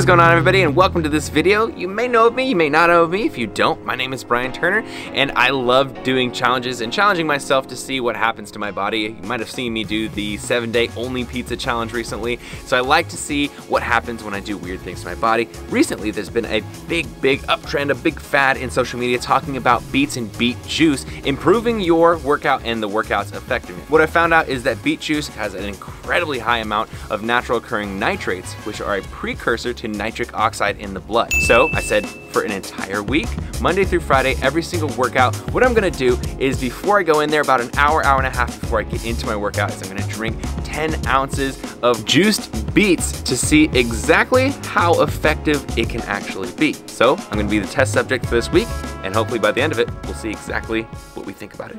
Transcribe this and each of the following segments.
is going on, everybody, and welcome to this video. You may know of me, you may not know of me. If you don't, my name is Brian Turner, and I love doing challenges and challenging myself to see what happens to my body. You might have seen me do the 7-day only pizza challenge recently, so I like to see what happens when I do weird things to my body. Recently, there's been a big uptrend, a big fad in social media talking about beets and beet juice, improving your workout and the workout's effectiveness. What I found out is that beet juice has an incredibly high amount of natural occurring nitrates, which are a precursor to nitric oxide in the blood. So I said for an entire week, Monday through Friday, every single workout, what I'm gonna do is before I go in there, about an hour, hour and a half before I get into my workout, is I'm gonna drink 10 ounces of juiced beets to see exactly how effective it can actually be. So I'm gonna be the test subject for this week, and hopefully by the end of it, we'll see exactly what we think about it.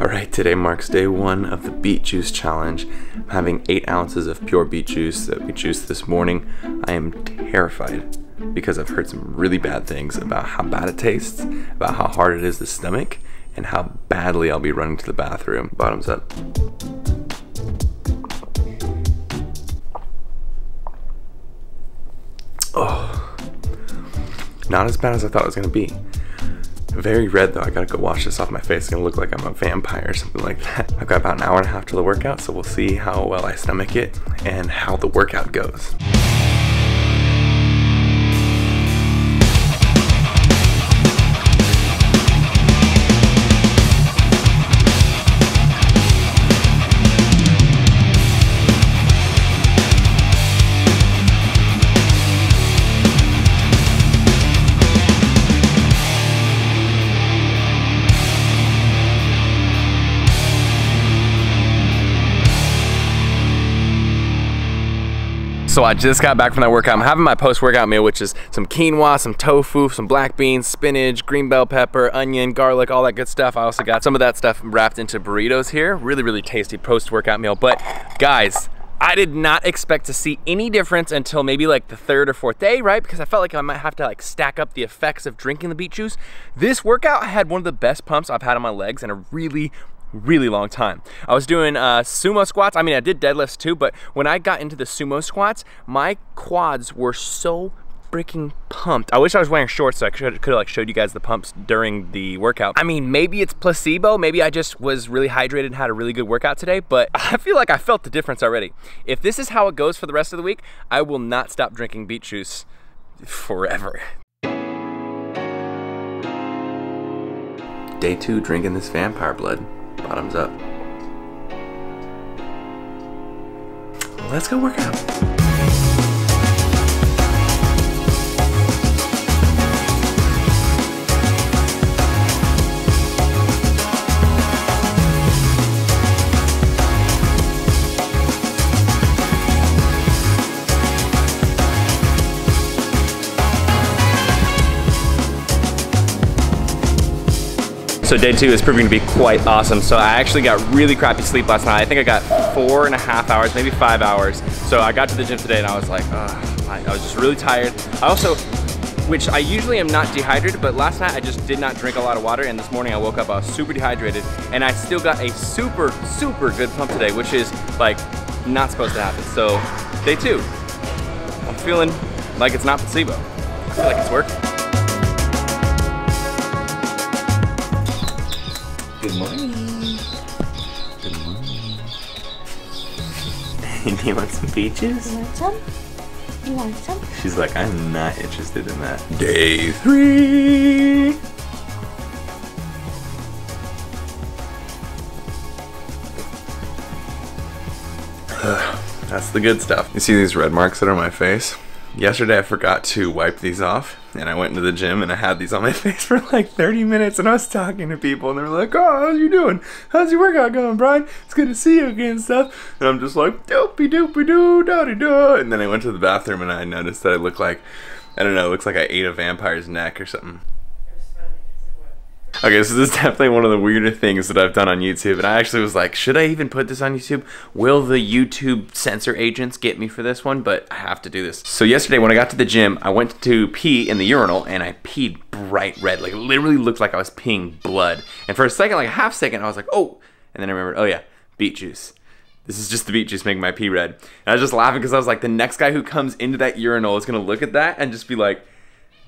All right, today marks day one of the beet juice challenge. I'm having 8 ounces of pure beet juice that we juiced this morning. I am terrified because I've heard some really bad things about how bad it tastes, about how hard it is to stomach, and how badly I'll be running to the bathroom. Bottoms up. Oh, not as bad as I thought it was gonna be. Very red though, I gotta go wash this off my face. It's gonna look like I'm a vampire or something like that. I've got about an hour and a half till the workout, so we'll see how well I stomach it and how the workout goes. So I just got back from that workout. I'm having my post-workout meal, which is some quinoa, some tofu, some black beans, spinach, green bell pepper, onion, garlic, all that good stuff. I also got some of that stuff wrapped into burritos here. Really, really tasty post-workout meal. But guys, I did not expect to see any difference until maybe like the third or fourth day, right? Because I felt like I might have to like stack up the effects of drinking the beet juice. This workout, I had one of the best pumps I've had on my legs in a really long time. I was doing sumo squats. I mean, I did deadlifts too, but when I got into the sumo squats, my quads were so freaking pumped. I wish I was wearing shorts so I could have like showed you guys the pumps during the workout. I mean, maybe it's placebo. Maybe I just was really hydrated and had a really good workout today, but I feel like I felt the difference already. If this is how it goes for the rest of the week, I will not stop drinking beet juice forever. Day two, drinking this vampire blood. Bottoms up. Let's go work out. So day two is proving to be quite awesome. So I actually got really crappy sleep last night. I think I got 4.5 hours, maybe 5 hours. So I got to the gym today and I was like, ugh, I was just really tired. I also, which I usually am not dehydrated, but last night I just did not drink a lot of water, and this morning I woke up, I was super dehydrated, and I still got a super good pump today, which is like not supposed to happen. So day two, I'm feeling like it's not placebo. I feel like it's working. Good morning. Good morning. Do you want some peaches? You want some? You want some? She's like, I'm not interested in that. Day three. That's the good stuff. You see these red marks that are on my face? Yesterday I forgot to wipe these off, and I went into the gym and I had these on my face for like 30 minutes, and I was talking to people and they were like, oh, how's you doing? How's your workout going, Brian? It's good to see you again and stuff. And I'm just like, doopy doopy doo, da da. And then I went to the bathroom and I noticed that I look like, I don't know, it looks like I ate a vampire's neck or something. Okay, so this is definitely one of the weirder things that I've done on YouTube, and I actually was like, should I even put this on YouTube? Will the YouTube censor agents get me for this one? But I have to do this. So yesterday when I got to the gym, I went to pee in the urinal, and I peed bright red. Like, it literally looked like I was peeing blood. And for a second, like a half second, I was like, oh, and then I remembered, oh yeah, beet juice. This is just the beat juice making my pee red. And I was just laughing because I was like, the next guy who comes into that urinal is going to look at that and just be like,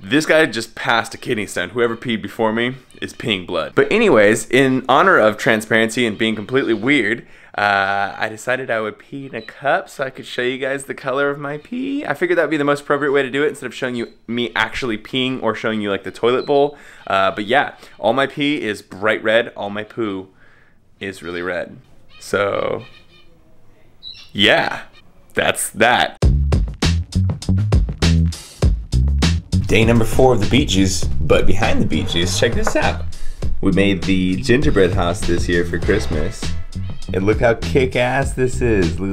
this guy just passed a kidney stone. Whoever peed before me is peeing blood. But anyways, in honor of transparency and being completely weird, I decided I would pee in a cup so I could show you guys the color of my pee. I figured that would be the most appropriate way to do it instead of showing you me actually peeing or showing you like the toilet bowl. But yeah, all my pee is bright red. All my poo is really red. So yeah, that's that. Day number 4 of the beet juice, but behind the beet juice, check this out. We made the gingerbread house this year for Christmas. And look how kick-ass this is. Look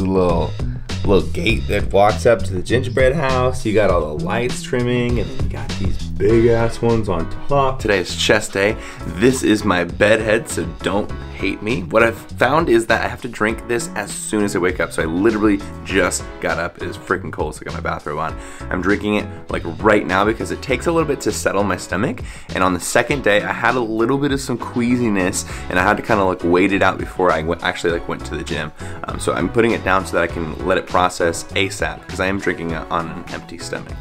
at the little gate that walks up to the gingerbread house. You got all the lights trimming, and then you got these big-ass ones on top. Today is chest day. This is my bedhead, so don't hate me. What I've found is that I have to drink this as soon as I wake up, so I literally just got up. It is freaking cold, so I got my bathrobe on. I'm drinking it like right now because it takes a little bit to settle my stomach, and on the second day, I had a little bit of some queasiness, and I had to kind of like wait it out before I actually went to the gym. So I'm putting it down so that I can let it process ASAP, because I am drinking it on an empty stomach.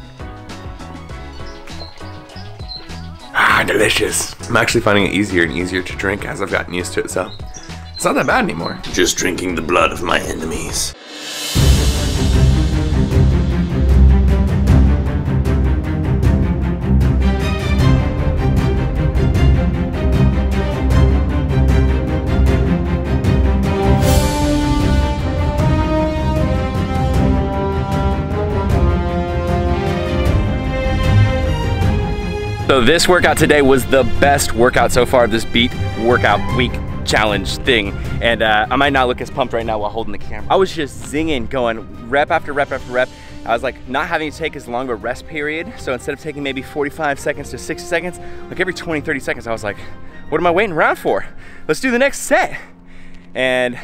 Delicious. I'm actually finding it easier and easier to drink as I've gotten used to it, so it's not that bad anymore. Just drinking the blood of my enemies. So this workout today was the best workout so far of this beat workout week challenge thing. And I might not look as pumped right now while holding the camera. I was just zinging, going rep after rep after rep. I was like not having to take as long of a rest period. So instead of taking maybe 45 seconds to 60 seconds, like every 20, 30 seconds, I was like, what am I waiting around for? Let's do the next set. And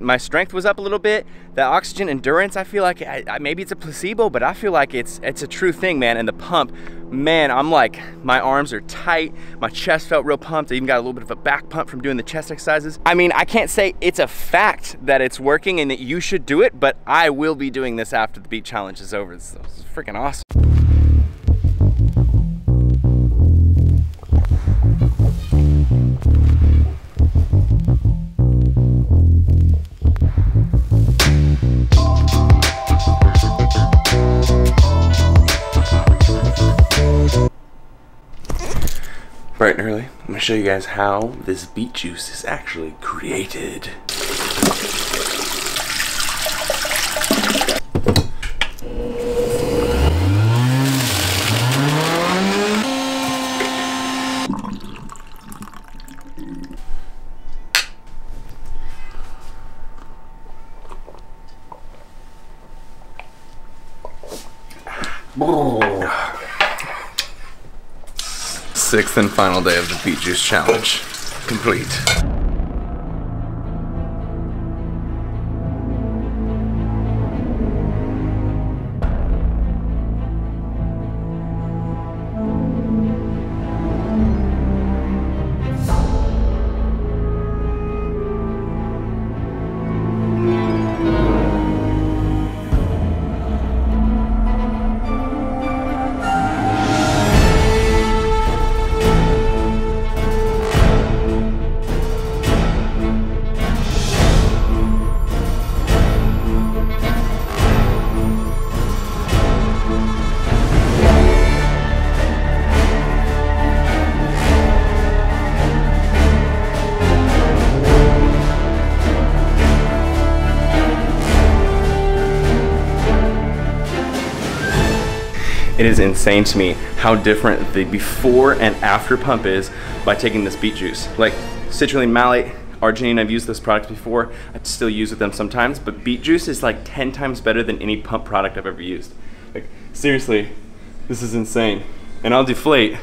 my strength was up a little bit. The oxygen endurance, I feel like, maybe it's a placebo, but I feel like it's a true thing, man. And the pump, man, I'm like, my arms are tight. My chest felt real pumped. I even got a little bit of a back pump from doing the chest exercises. I mean, I can't say it's a fact that it's working and that you should do it, but I will be doing this after the beat challenge is over. This is freaking awesome. Bright and early, I'm gonna show you guys how this beet juice is actually created. Sixth and final day of the beet juice challenge, complete. It is insane to me how different the before and after pump is by taking this beet juice. Like citrulline malate, arginine, I've used those products before. I still use with them sometimes, but beet juice is like 10 times better than any pump product I've ever used. Like seriously, this is insane. And I'll deflate.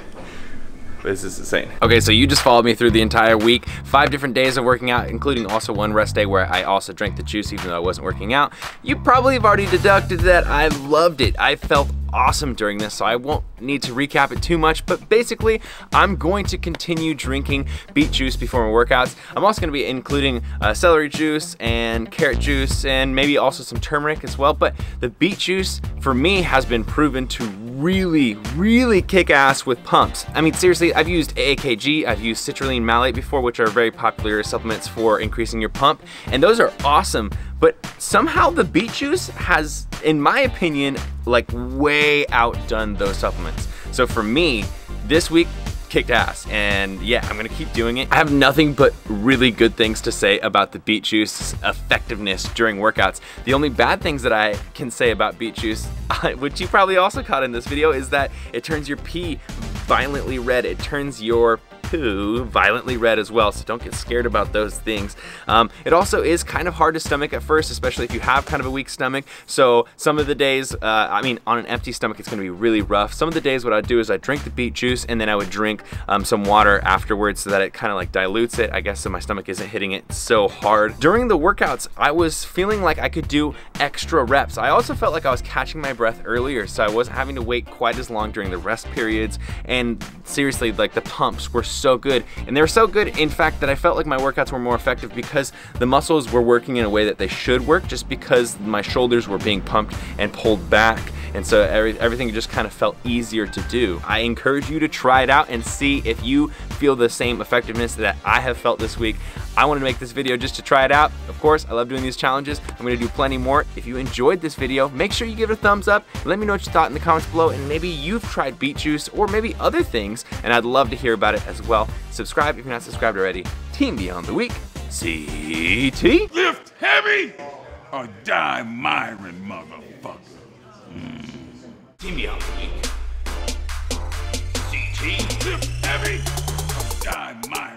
This is insane. Okay, so you just followed me through the entire week. 5 different days of working out, including also one rest day where I also drank the juice even though I wasn't working out. You probably have already deducted that I loved it. I felt awesome during this, so I won't need to recap it too much, but basically I'm going to continue drinking beet juice before my workouts. I'm also going to be including celery juice and carrot juice and maybe also some turmeric as well, but the beet juice for me has been proven to really kick ass with pumps. I mean, seriously, I've used AAKG, I've used citrulline malate before, which are very popular supplements for increasing your pump, and those are awesome, but somehow the beet juice has, in my opinion, like way outdone those supplements. So for me, this week kicked ass, and yeah, I'm gonna keep doing it. I have nothing but really good things to say about the beet juice effectiveness during workouts. The only bad things that I can say about beet juice, which you probably also caught in this video, is that it turns your pee violently red. It turns your poo violently red as well, so don't get scared about those things. It also is kind of hard to stomach at first, especially if you have kind of a weak stomach. So some of the days, I mean, on an empty stomach, it's gonna be really rough. Some of the days what I'd do is I'd drink the beet juice and then I would drink some water afterwards so that it kind of like dilutes it, I guess, so my stomach isn't hitting it so hard. During the workouts, I was feeling like I could do extra reps. I also felt like I was catching my breath earlier, so I wasn't having to wait quite as long during the rest periods. And seriously, like the pumps were so good, and they were so good, in fact, that I felt like my workouts were more effective because the muscles were working in a way that they should work, just because my shoulders were being pumped and pulled back, and so everything just kind of felt easier to do. I encourage you to try it out and see if you feel the same effectiveness that I have felt this week. I wanted to make this video just to try it out. Of course, I love doing these challenges. I'm gonna do plenty more. If you enjoyed this video, make sure you give it a thumbs up. Let me know what you thought in the comments below, and maybe you've tried beet juice or maybe other things, and I'd love to hear about it as well. Subscribe if you're not subscribed already. Team Beyond the Week, CT. Lift heavy or die Myron, motherfucker. Team Beyond the Week, CT. Lift heavy or die Myron.